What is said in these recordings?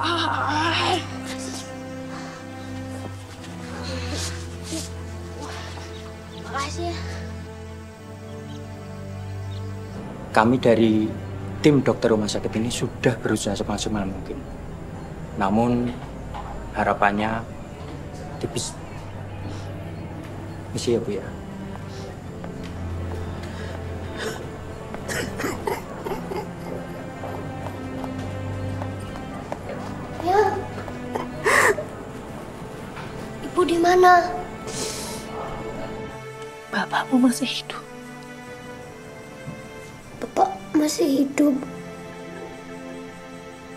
Makasih. Kami dari tim dokter rumah sakit ini sudah berusaha semaksimal mungkin. Namun harapannya tipis. Misi ya, Bu ya. Ibu di mana? Bapakmu masih hidup. Bapak masih hidup.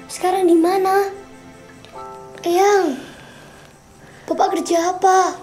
Sekarang di mana? Eyang, Bapak kerja apa?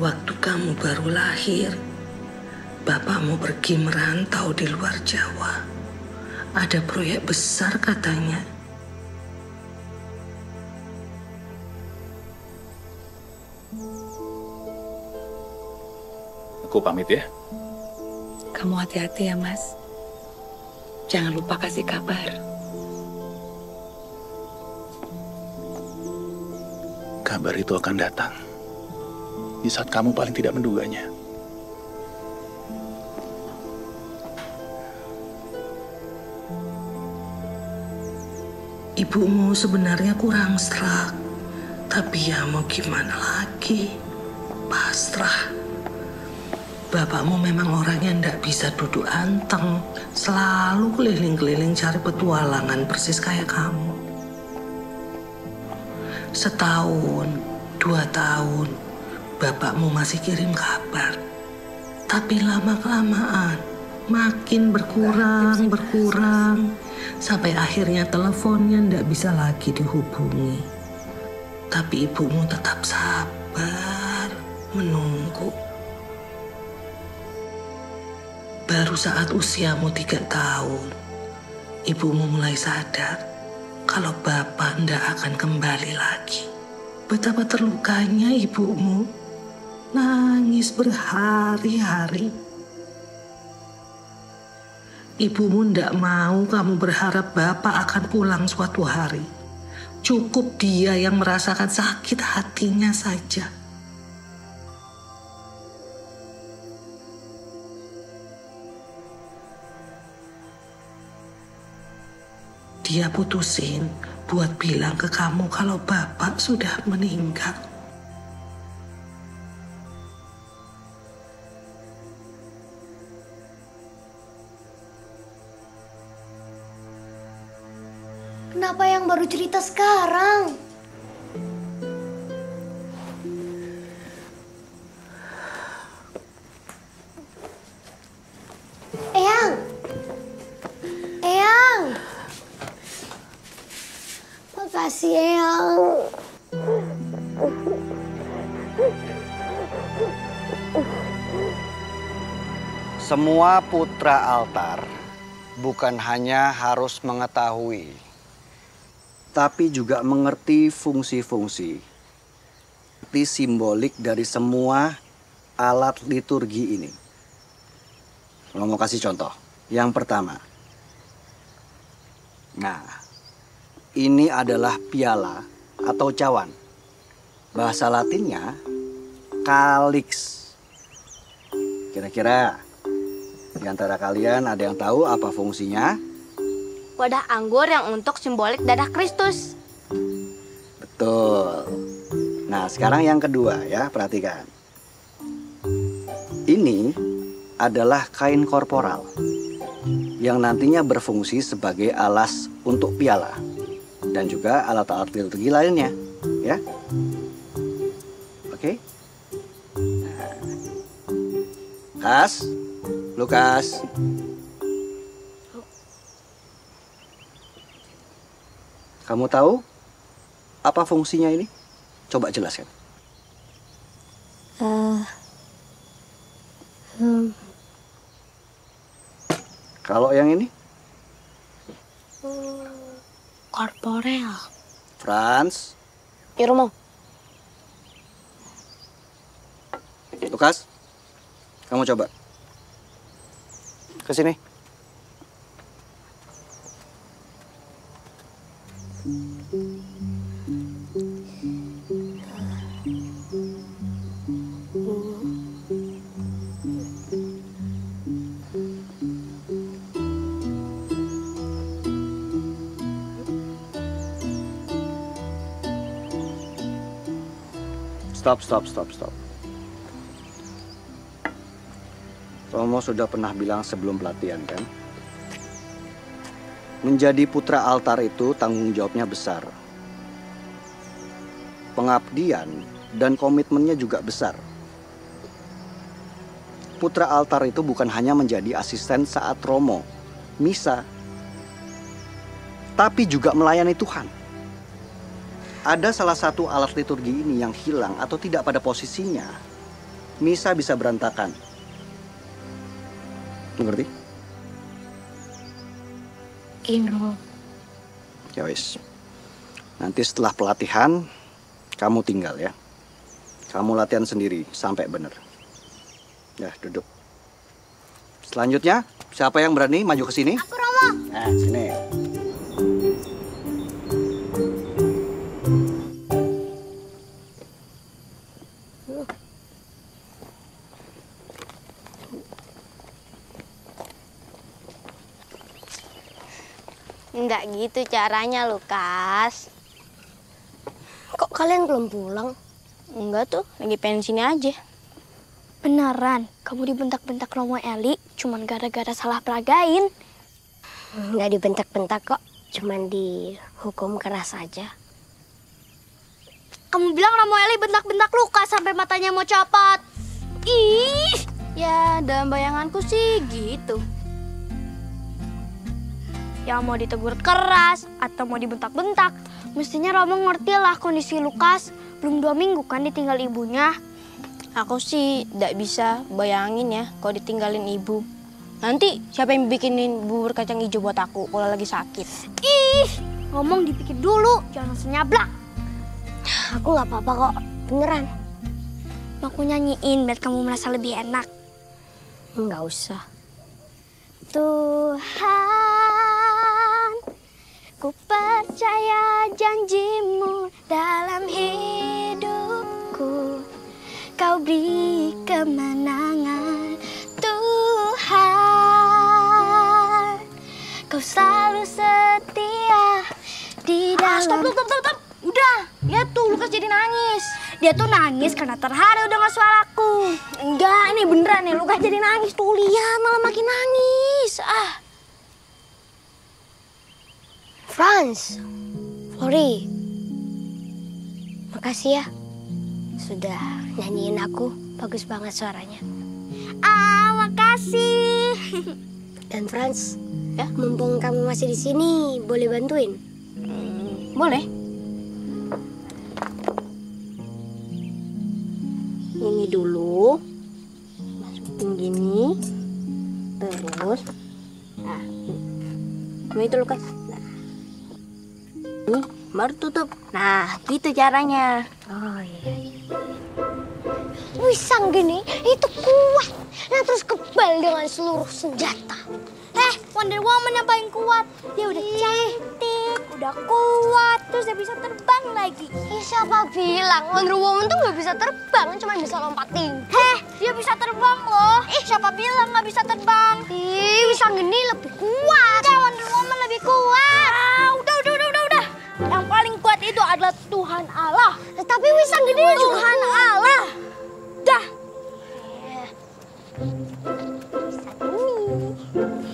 Waktu kamu baru lahir, bapakmu pergi merantau di luar Jawa. Ada proyek besar katanya. Aku pamit ya. Kamu hati-hati ya, Mas. Jangan lupa kasih kabar. Kabar itu akan datang di saat kamu paling tidak menduganya. Ibumu sebenarnya kurang serak, tapi ya mau gimana lagi, pasrah. Bapakmu memang orangnya ndak bisa duduk anteng, selalu keliling-keliling cari petualangan persis kayak kamu. Setahun, 2 tahun, bapakmu masih kirim kabar, tapi lama-kelamaan makin berkurang, sampai akhirnya teleponnya ndak bisa lagi dihubungi. Tapi ibumu tetap sabar menunggu. Baru saat usiamu 3 tahun, ibumu mulai sadar kalau bapak ndak akan kembali lagi. Betapa terlukanya ibumu. Nangis berhari-hari. Ibumu ndak mau kamu berharap bapak akan pulang suatu hari. Cukup dia yang merasakan sakit hatinya saja. Dia putusin buat bilang ke kamu kalau bapak sudah meninggal. Kenapa yang baru cerita sekarang? Eyang! Eyang! Makasih, Eyang. Semua putra altar bukan hanya harus mengetahui, tapi juga mengerti fungsi-fungsi, arti simbolik dari semua alat liturgi ini. Kalau mau kasih contoh, yang pertama. Nah, ini adalah piala atau cawan. Bahasa Latinnya, kalix. Kira-kira di antara kalian ada yang tahu apa fungsinya? Wadah anggur yang untuk simbolik darah Kristus. Betul. Nah, sekarang yang kedua ya, perhatikan. Ini adalah kain korporal yang nantinya berfungsi sebagai alas untuk piala dan juga alat-alat liturgi lainnya, ya. Oke. Nah. Lukas. Kamu tahu apa fungsinya ini? Coba jelaskan. Kalau yang ini? Korporel. Frans. Irmo. Lukas, kamu coba. Ke sini. Stop. Romo sudah pernah bilang sebelum pelatihan, kan? Menjadi putra altar itu tanggung jawabnya besar. Pengabdian dan komitmennya juga besar. Putra altar itu bukan hanya menjadi asisten saat Romo, misa, tapi juga melayani Tuhan. Ada salah satu alat liturgi ini yang hilang atau tidak pada posisinya, misa bisa berantakan. Mengerti? Iya. Ya wis. Nanti setelah pelatihan, kamu tinggal ya. Kamu latihan sendiri sampai benar. Ya, duduk. Selanjutnya, siapa yang berani maju ke sini? Aku Romo. Nah, sini. Enggak gitu caranya, Lukas. Kok kalian belum pulang? Enggak tuh, lagi pengen sini aja. Beneran, kamu dibentak-bentak Romo Eli cuman gara-gara salah peragain. Enggak dibentak-bentak kok, cuman dihukum keras aja. Kamu bilang Romo Eli bentak-bentak Lukas sampai matanya mau copot. Ih, ya dalam bayanganku sih gitu. Yang mau ditegur keras atau mau dibentak-bentak, mestinya Romo ngerti lah kondisi Lukas. Belum 2 minggu kan ditinggal ibunya. Aku sih tidak bisa bayangin ya kalau ditinggalin ibu. Nanti siapa yang bikinin bubur kacang hijau buat aku kalau lagi sakit? Ih, ngomong dipikir dulu, jangan senyablak. Aku nggak apa-apa kok, beneran. Aku nyanyiin biar kamu merasa lebih enak. Nggak usah. Tuhan, ku percaya janjimu dalam hidupku. Kau beri kemenangan, Tuhan. Kau selalu setia di dalam... Stop. Udah, ya tuh Lukas jadi nangis. Dia tuh nangis karena terharu dengan suaraku. Enggak, ini beneran nih Lukas jadi nangis. Tuh lihat, malah makin nangis. Ah. Frans, Flory, makasih ya sudah nyanyiin aku, bagus banget suaranya. Makasih. Dan Frans, ya mumpung kamu masih di sini, boleh bantuin? Boleh. Ini dulu, masukin gini, terus, nah, itu Lukas. Baru tutup. Nah, gitu caranya. Oh iya. Wisang gini itu kuat. Nah, terus kebal dengan seluruh senjata. Wonder Woman yang paling kuat. Dia udah cantik, udah kuat, terus dia bisa terbang lagi. Siapa bilang Wonder Woman tuh nggak bisa terbang, cuma bisa lompat tinggi? Dia bisa terbang loh. Siapa bilang nggak bisa terbang? Wisang gini lebih kuat. Enggak, Wonder Woman lebih kuat. Yang paling kuat itu adalah Tuhan Allah. Tapi Wisang Gede juga Tuhan Allah. Dah.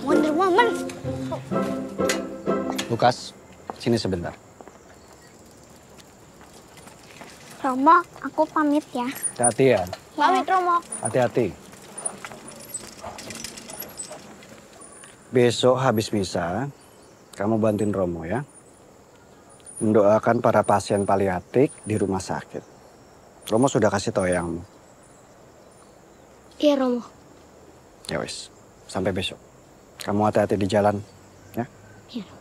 Wonder Woman. Lukas, sini sebentar. Romo, aku pamit ya. Hati-hati ya. Pamit Romo. Hati-hati. Besok habis misa, kamu bantuin Romo ya. mendoakan para pasien paliatif di rumah sakit. Romo sudah kasih tau yang... Iya, Romo. Ya wis, sampai besok. Kamu hati-hati di jalan, ya? Iya, Romo.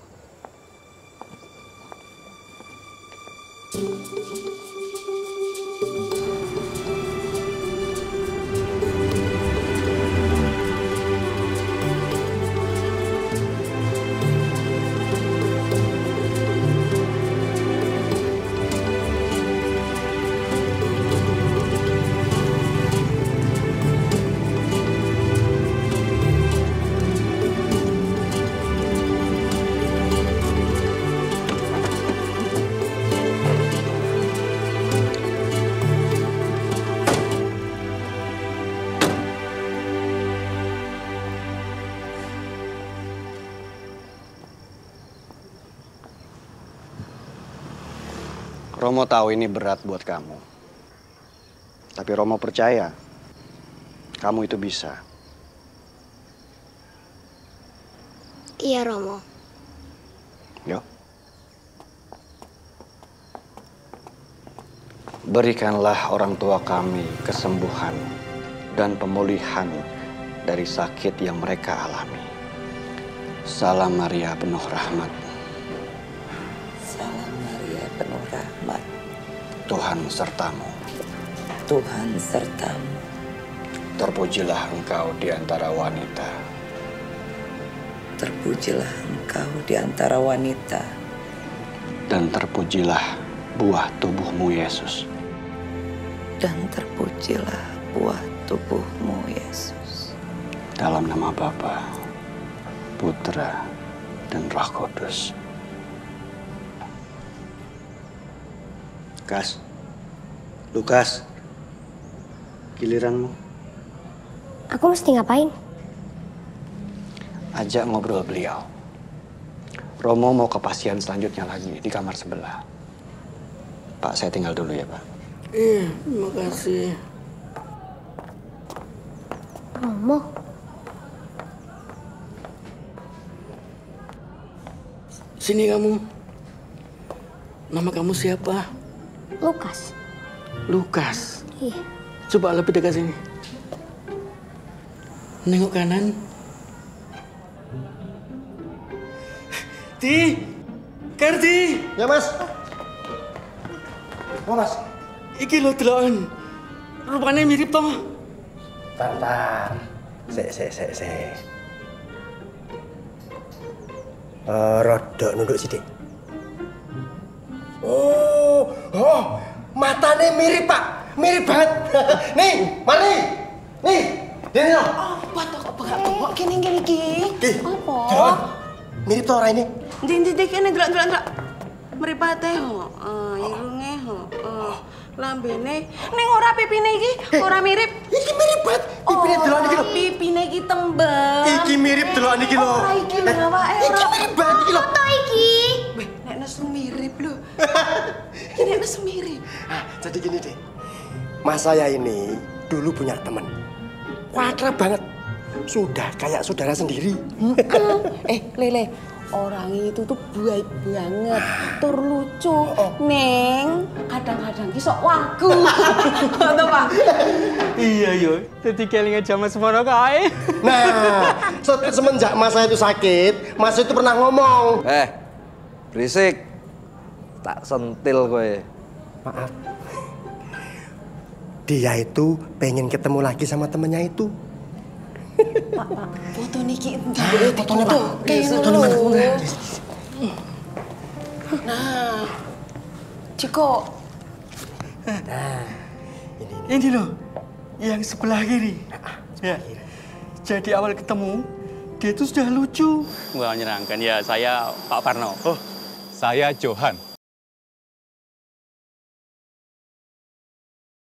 Romo tahu ini berat buat kamu. Tapi Romo percaya, kamu itu bisa. Iya, Romo. Yo. Berikanlah orang tua kami kesembuhan dan pemulihan dari sakit yang mereka alami. Salam Maria penuh rahmat. Penuh rahmat. Tuhan sertamu. Tuhan sertamu. Terpujilah engkau di antara wanita. Terpujilah engkau di antara wanita. Dan terpujilah buah tubuhmu, Yesus. Dan terpujilah buah tubuhmu, Yesus. Dalam nama Bapa, Putra, dan Roh Kudus. Lukas, giliranmu. Aku mesti ngapain? Ajak ngobrol beliau. Romo mau ke pasien selanjutnya lagi di kamar sebelah. Pak, saya tinggal dulu ya, Pak. Iya, makasih. Romo. Sini kamu. Nama kamu siapa? Lukas. Lukas? Iya. Coba lebih dekat sini. Nengok kanan. Ti! Karti! Ya, Mas. Oh, Mas. Iki lo delokan. Rupanya mirip toh. Bentar. Se. Rodok nunduk sidik. Oh, matanya mirip, Pak. Mirip banget. Nih, mari. Nih, ini loh. Apa tuh? Apa gini. Apa? Mirip tuh orang ini. Dinding ini gerak-gerak. Mirip banget, ho. Irungnya, ho. Lambene. Nih, ora pipine iki, ora mirip. Iki mirip banget. Pipine delok iki lho. Pipine iki tembel. Iki mirip delok iki lho. Iki mirip banget iki lho. Foto iki. Mirip loh. Ini harus mirip. Jadi gini deh. Mas saya ini dulu punya teman. Kuadrap banget. Sudah kayak saudara sendiri. Lele. Orang itu tuh baik banget. Tur lucu. Neng. Kadang-kadang kisok wagu. Tau Pak? Iya yo. Jadi kelingan sama semuanya kaya. Nah. Semenjak Mas saya itu sakit. Mas itu pernah ngomong. Berisik, tak sentil kowe. Maaf. Dia itu pengen ketemu lagi sama temennya itu. Pak, foto niki boleh difoto. Foto di mana? Nah, Ciko. Nah, ini loh, yang sebelah kiri. Ya. Jadi awal ketemu, dia itu sudah lucu. Nggak nyerangkan ya, saya Pak Parno. Saya Johan.